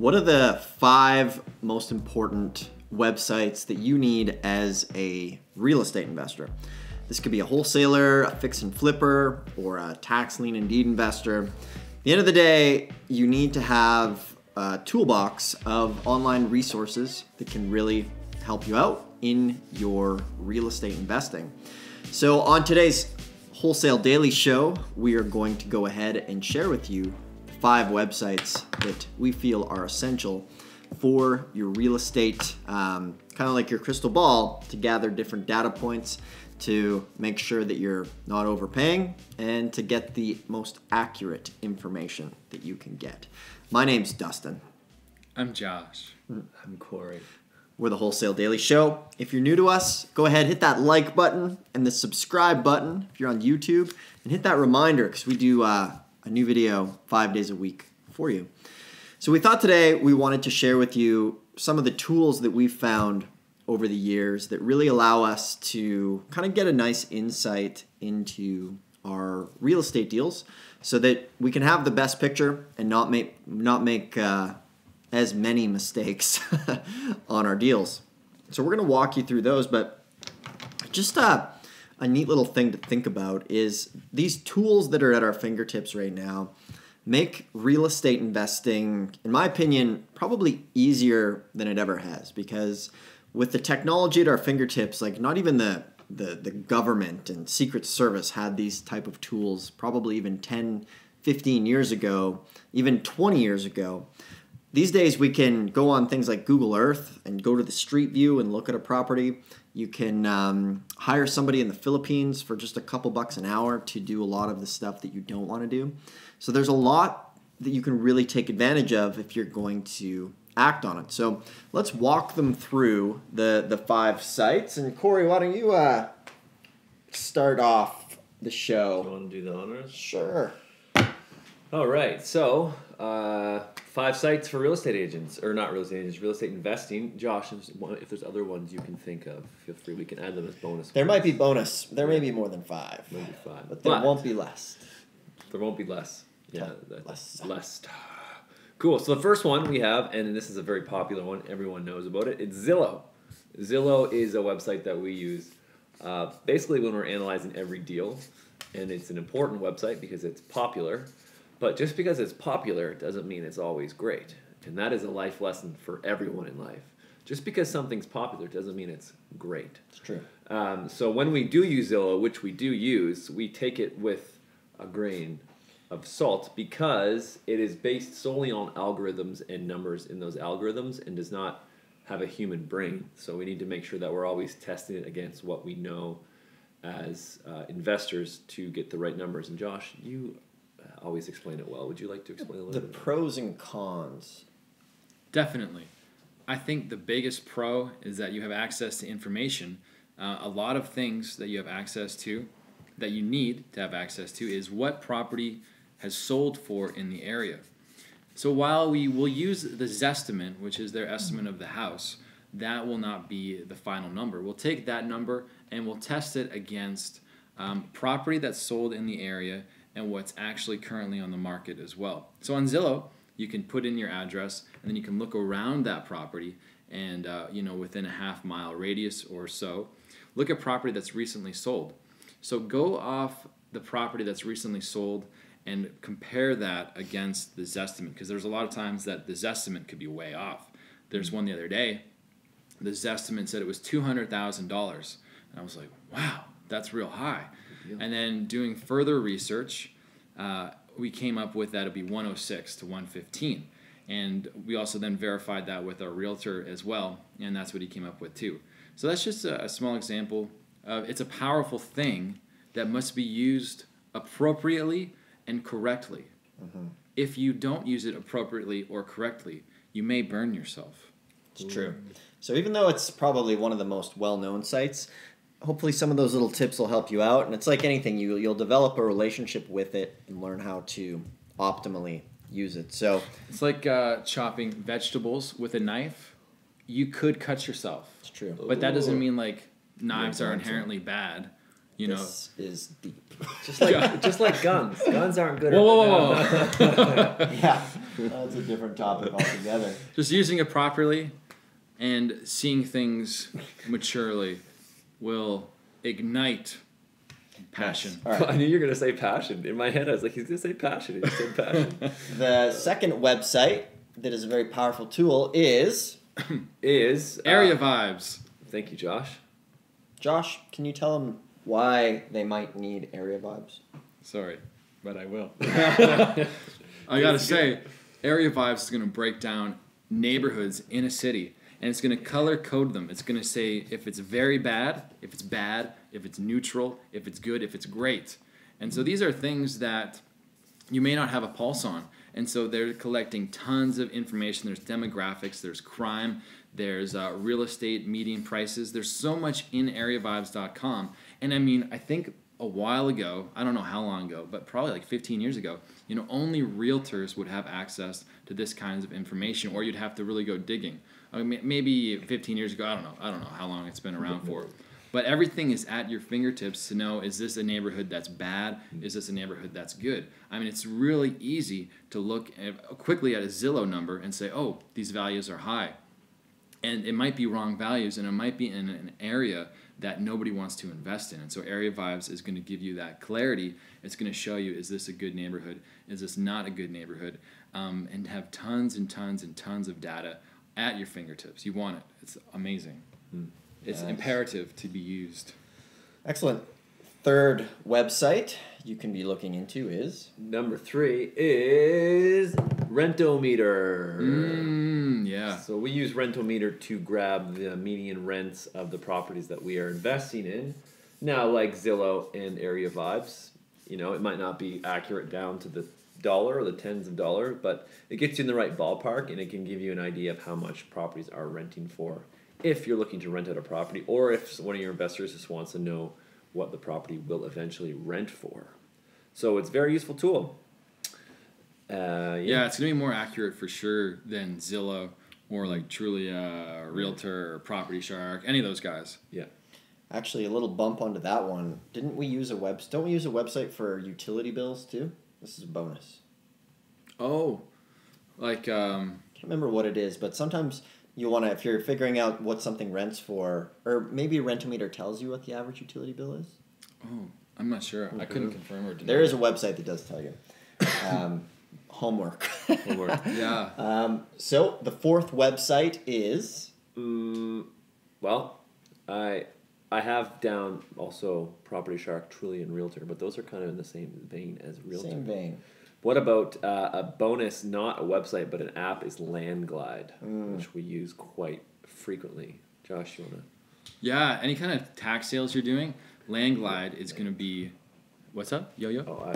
What are the 5 most important websites that you need as a real estate investor? This could be a wholesaler, a fix and flipper, or a tax lien and deed investor. At the end of the day, you need to have a toolbox of online resources that can really help you out in your real estate investing. So on today's Wholesale Daily Show, we are going to go ahead and share with you 5 websites that we feel are essential for your real estate, kind of like your crystal ball, to gather different data points to make sure that you're not overpaying and to get the most accurate information that you can get. My name's Dustin. I'm Josh. I'm Corey. We're the Wholesale Daily Show. If you're new to us, go ahead, hit that like button and the subscribe button if you're on YouTube, and hit that reminder because we do a new video 5 days a week for you. So we thought today we wanted to share with you some of the tools that we've found over the years that really allow us to kind of get a nice insight into our real estate deals so that we can have the best picture and not make as many mistakes on our deals. So we're gonna walk you through those, but just a neat little thing to think about is these tools that are at our fingertips right now make real estate investing, in my opinion, probably easier than it ever has, because with the technology at our fingertips, like not even the government and Secret Service had these type of tools probably even 10, 15 years ago, even 20 years ago. These days we can go on things like Google Earth and go to the street view and look at a property. You can hire somebody in the Philippines for just a couple bucks an hour to do a lot of the stuff that you don't want to do. So there's a lot that you can really take advantage of if you're going to act on it. So let's walk them through the 5 sites. And Corey, why don't you start off the show? You want to do the honors? Sure. All right. So 5 sites for real estate agents, or not real estate agents, real estate investing. Josh, if there's other ones you can think of, feel free. We can add them as bonus. There might be bonus. There may be more than 5. Maybe 5. But there won't be less. There won't be less. Yeah. Less. Cool. So the first one we have, and this is a very popular one, everyone knows about it, it's Zillow. Zillow is a website that we use basically when we're analyzing every deal, and it's an important website because it's popular. But just because it's popular doesn't mean it's always great, and that is a life lesson for everyone in life. Just because something's popular doesn't mean it's great. It's true. So when we do use Zillow, which we do use, we take it with a grain of salt because it is based solely on algorithms and numbers in those algorithms and does not have a human brain. So we need to make sure that we're always testing it against what we know as investors to get the right numbers. And Josh, you always explain it well. Would you like to explain a little bit? The pros and cons. Definitely. I think the biggest pro is that you have access to information. A lot of things that you have access to, that you need to have access to, is what property has sold for in the area. So while we will use the Zestimate, which is their estimate of the house, that will not be the final number. We'll take that number and we'll test it against property that's sold in the area and what's actually currently on the market as well. So on Zillow, you can put in your address and then you can look around that property and within a half-mile radius or so, look at property that's recently sold. So go off the property that's recently sold and compare that against the Zestimate, because there's a lot of times that the Zestimate could be way off. There's one the other day, the Zestimate said it was $200,000. And I was like, wow, that's real high. And then doing further research, we came up with that it'd be 106 to 115. And we also then verified that with our realtor as well, and that's what he came up with too. So that's just a small example of it's a powerful thing that must be used appropriately and correctly. Mm-hmm. If you don't use it appropriately or correctly, you may burn yourself. It's true. So even though it's probably one of the most well-known sites, hopefully some of those little tips will help you out. And it's like anything, you'll develop a relationship with it and learn how to optimally use it. So it's like chopping vegetables with a knife. You could cut yourself. It's true. But that doesn't mean like knives are inherently bad. You know, this is deep. Just like guns. Guns aren't good. Whoa. Yeah. That's a different topic altogether. Just using it properly and seeing things maturely will ignite passion. Right. Well, I knew you were going to say passion. In my head, I was like, he's going to say passion. He said passion. The second website that is a very powerful tool is Area Vibes. Thank you, Josh. Josh, can you tell them why they might need Area Vibes? Sorry, but I will. I got to say, Area Vibes is going to break down neighborhoods in a city, and it's going to color code them. It's going to say if it's very bad, if it's neutral, if it's good, if it's great. And so these are things that you may not have a pulse on. And so they're collecting tons of information. There's demographics, there's crime, there's real estate median prices. There's so much in areavibes.com. And I mean, I think a while ago, I don't know how long ago, but probably like 15 years ago, you know, only realtors would have access to this kinds of information, or you'd have to really go digging. I mean, maybe 15 years ago, I don't know how long it's been around for. But everything is at your fingertips to know, is this a neighborhood that's bad? Is this a neighborhood that's good? I mean, it's really easy to look quickly at a Zillow number and say, oh, these values are high. And it might be wrong values, and it might be in an area that nobody wants to invest in. And so Area Vibes is going to give you that clarity. It's going to show you, is this a good neighborhood? Is this not a good neighborhood? And have tons and tons and tons of data at your fingertips. You want it. It's amazing. Mm. It's imperative to be used. Excellent. Third website you can be looking into is? Number 3 is Rentometer. Yeah. So we use Rentometer to grab the median rents of the properties that we are investing in. Now, like Zillow and Area Vibes, you know, it might not be accurate down to the dollar or the tens of dollar, but it gets you in the right ballpark, and it can give you an idea of how much properties are renting for. If you're looking to rent out a property, or if one of your investors just wants to know what the property will eventually rent for. So it's a very useful tool. Yeah, it's going to be more accurate for sure than Zillow or like Trulia, or Realtor, or Property Shark, any of those guys. Yeah. Actually, a little bump onto that one. Don't we use a website for utility bills too? This is a bonus. Oh, like... I can't remember what it is, but sometimes... You want to, if you're figuring out what something rents for, or maybe Rentometer tells you what the average utility bill is? Oh, I'm not sure. Mm-hmm. I couldn't confirm or deny. There is a website that does tell you. Homework. Homework, yeah. So the fourth website is? Well, I have down also Property Shark, Trulia, and Realtor, but those are kind of in the same vein as Realtor. Same vein. What about a bonus, not a website, but an app, is Landglide, which we use quite frequently. Josh, you want to? Yeah, any kind of tax sales you're doing, Landglide is going to be... What's up? Yo-yo? Oh,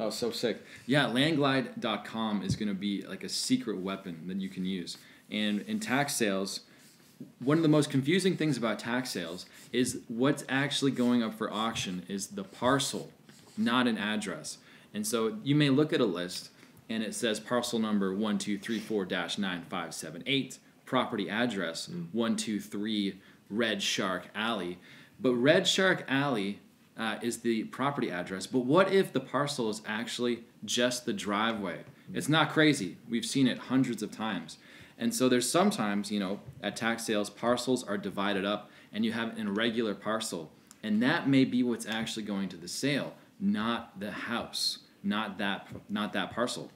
I was so sick. Yeah, landglide.com is going to be like a secret weapon that you can use. And in tax sales... One of the most confusing things about tax sales is what's actually going up for auction is the parcel, not an address. And so you may look at a list and it says parcel number 1234-9578, property address 123 Red Shark Alley. But Red Shark Alley is the property address. But what if the parcel is actually just the driveway? It's not crazy. We've seen it hundreds of times. And so there's sometimes, you know, at tax sales, parcels are divided up and you have an irregular parcel. And that may be what's actually going to the sale, not the house, not that parcel.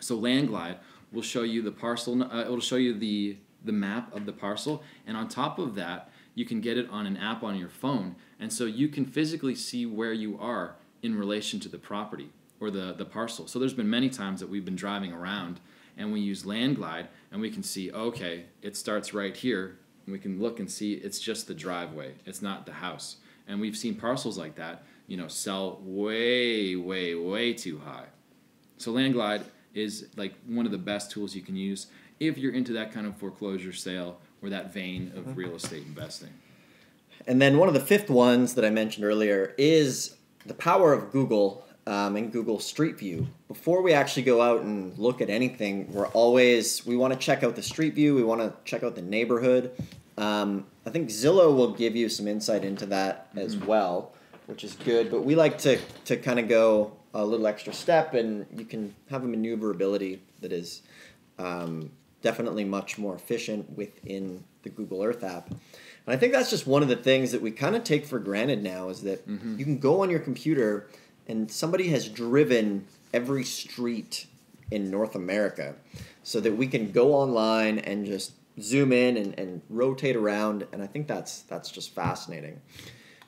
So Landglide will show you the parcel, it'll show you the map of the parcel. And on top of that, you can get it on an app on your phone. And so you can physically see where you are in relation to the property or the parcel. So there's been many times that we've been driving around and we use Landglide, and we can see, okay, it starts right here, and we can look and see it's just the driveway, it's not the house. And we've seen parcels like that, you know, sell way, way, way too high. So Landglide is like one of the best tools you can use if you're into that kind of foreclosure sale or that vein of real estate investing. And then one of the fifth ones that I mentioned earlier is the power of Google. In Google Street View. Before we actually go out and look at anything, we want to check out the Street View, we want to check out the neighborhood. I think Zillow will give you some insight into that as well, which is good, but we like to kind of go a little extra step, and you can have a maneuverability that is definitely much more efficient within the Google Earth app. And I think that's just one of the things that we kind of take for granted now, is that you can go on your computer and somebody has driven every street in North America so that we can go online and just zoom in and rotate around. And I think that's just fascinating.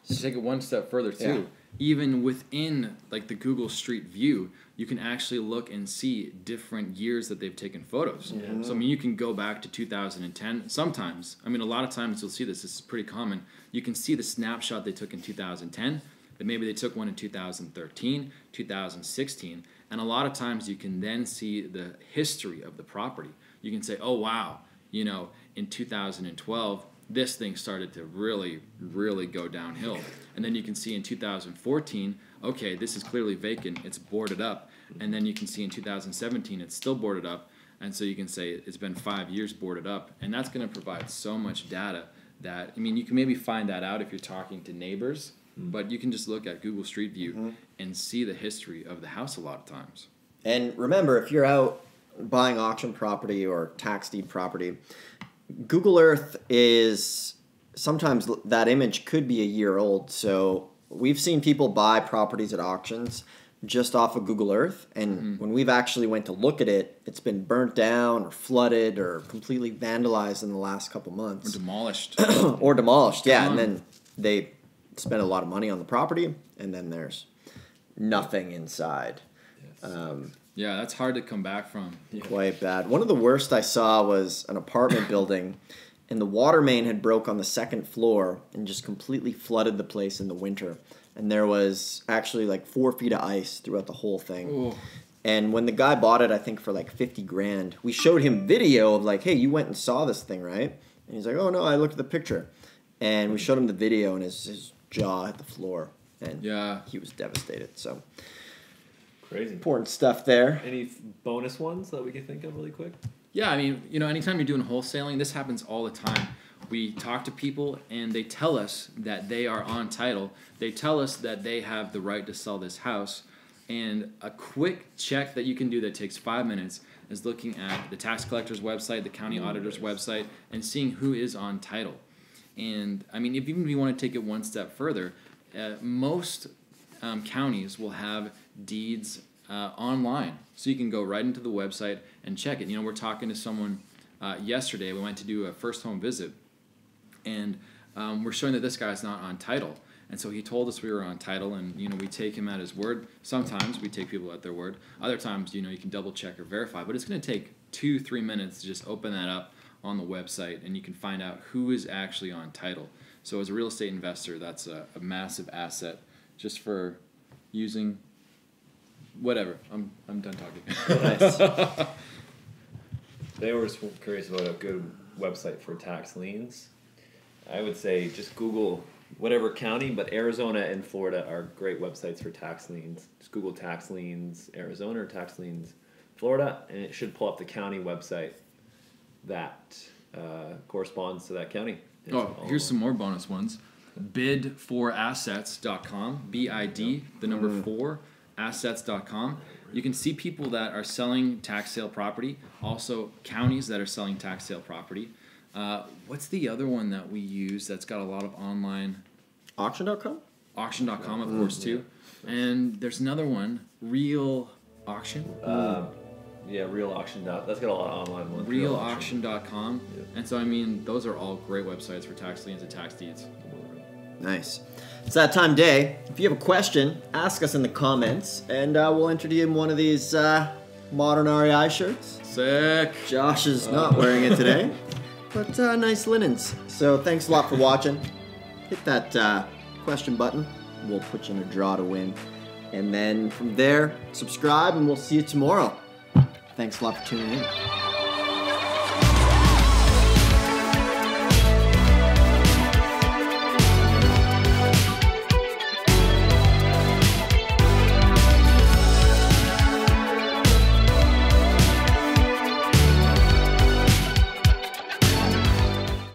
So take it one step further too. Yeah. Even within like the Google Street View, you can actually look and see different years that they've taken photos. Yeah. So I mean, you can go back to 2010. Sometimes, I mean, a lot of times you'll see this. This is pretty common. You can see the snapshot they took in 2010. But maybe they took one in 2013, 2016, and a lot of times you can then see the history of the property. You can say, oh wow, you know, in 2012. This thing started to really, really go downhill. And then you can see in 2014, okay, this is clearly vacant, it's boarded up. And then you can see in 2017, it's still boarded up. And so you can say it's been 5 years boarded up. And that's gonna provide so much data that, I mean, you can maybe find that out if you're talking to neighbors, but you can just look at Google Street View and see the history of the house a lot of times. And remember, if you're out buying auction property or tax deed property, Google Earth is sometimes that image could be a year old. So we've seen people buy properties at auctions just off of Google Earth. And when we've actually went to look at it, it's been burnt down or flooded or completely vandalized in the last couple months. Or demolished. Or demolished, yeah. And then they spend a lot of money on the property and then there's nothing inside. Yes. Yeah, that's hard to come back from. Yeah. Quite bad. One of the worst I saw was an apartment building, and the water main had broke on the second floor and just completely flooded the place in the winter. And there was actually like 4 feet of ice throughout the whole thing. Ooh. And when the guy bought it, I think for like 50 grand, we showed him video of like, hey, you went and saw this thing, right? And he's like, oh no, I looked at the picture. And we showed him the video, and his jaw hit the floor. And yeah, he was devastated, so... Crazy. Important stuff there. Any bonus ones that we can think of really quick? Yeah, I mean, you know, anytime you're doing wholesaling, this happens all the time. We talk to people and they tell us that they are on title. They tell us that they have the right to sell this house. And a quick check that you can do that takes 5 minutes is looking at the tax collector's website, the county auditor's website, and seeing who is on title. And I mean, if even if you want to take it one step further, most counties will have deeds online, so you can go right into the website and check it. You know, we're talking to someone yesterday. We went to do a first home visit, and we're showing that this guy's not on title. And so he told us we were on title, and you know, we take him at his word. Sometimes we take people at their word. Other times, you know, you can double check or verify, but it's going to take 2-3 minutes to just open that up on the website, and you can find out who is actually on title. So as a real estate investor, that's a massive asset just for using. Whatever. I'm done talking. Nice. They were just curious about a good website for tax liens. I would say just Google whatever county, but Arizona and Florida are great websites for tax liens. Just Google tax liens Arizona or tax liens Florida, and it should pull up the county website that corresponds to that county. It's here's some more bonus ones. Bidforassets.com. B-I-D, the number 4. Assets.com. You can see people that are selling tax sale property, also counties that are selling tax sale property. What's the other one that we use that's got a lot of online? Auction.com? Auction.com, of course, too. And there's another one, Real Auction. Yeah, RealAuction. That's got a lot of online ones. RealAuction.com. Yeah. And so, I mean, those are all great websites for tax liens and tax deeds. Nice. It's that time of day. If you have a question, ask us in the comments, and we'll enter you in one of these modern REI shirts. Sick. Josh is not wearing it today, but nice linens. So thanks a lot for watching. Hit that question button. We'll put you in a draw to win. And then from there, subscribe, and we'll see you tomorrow. Thanks a lot for tuning in.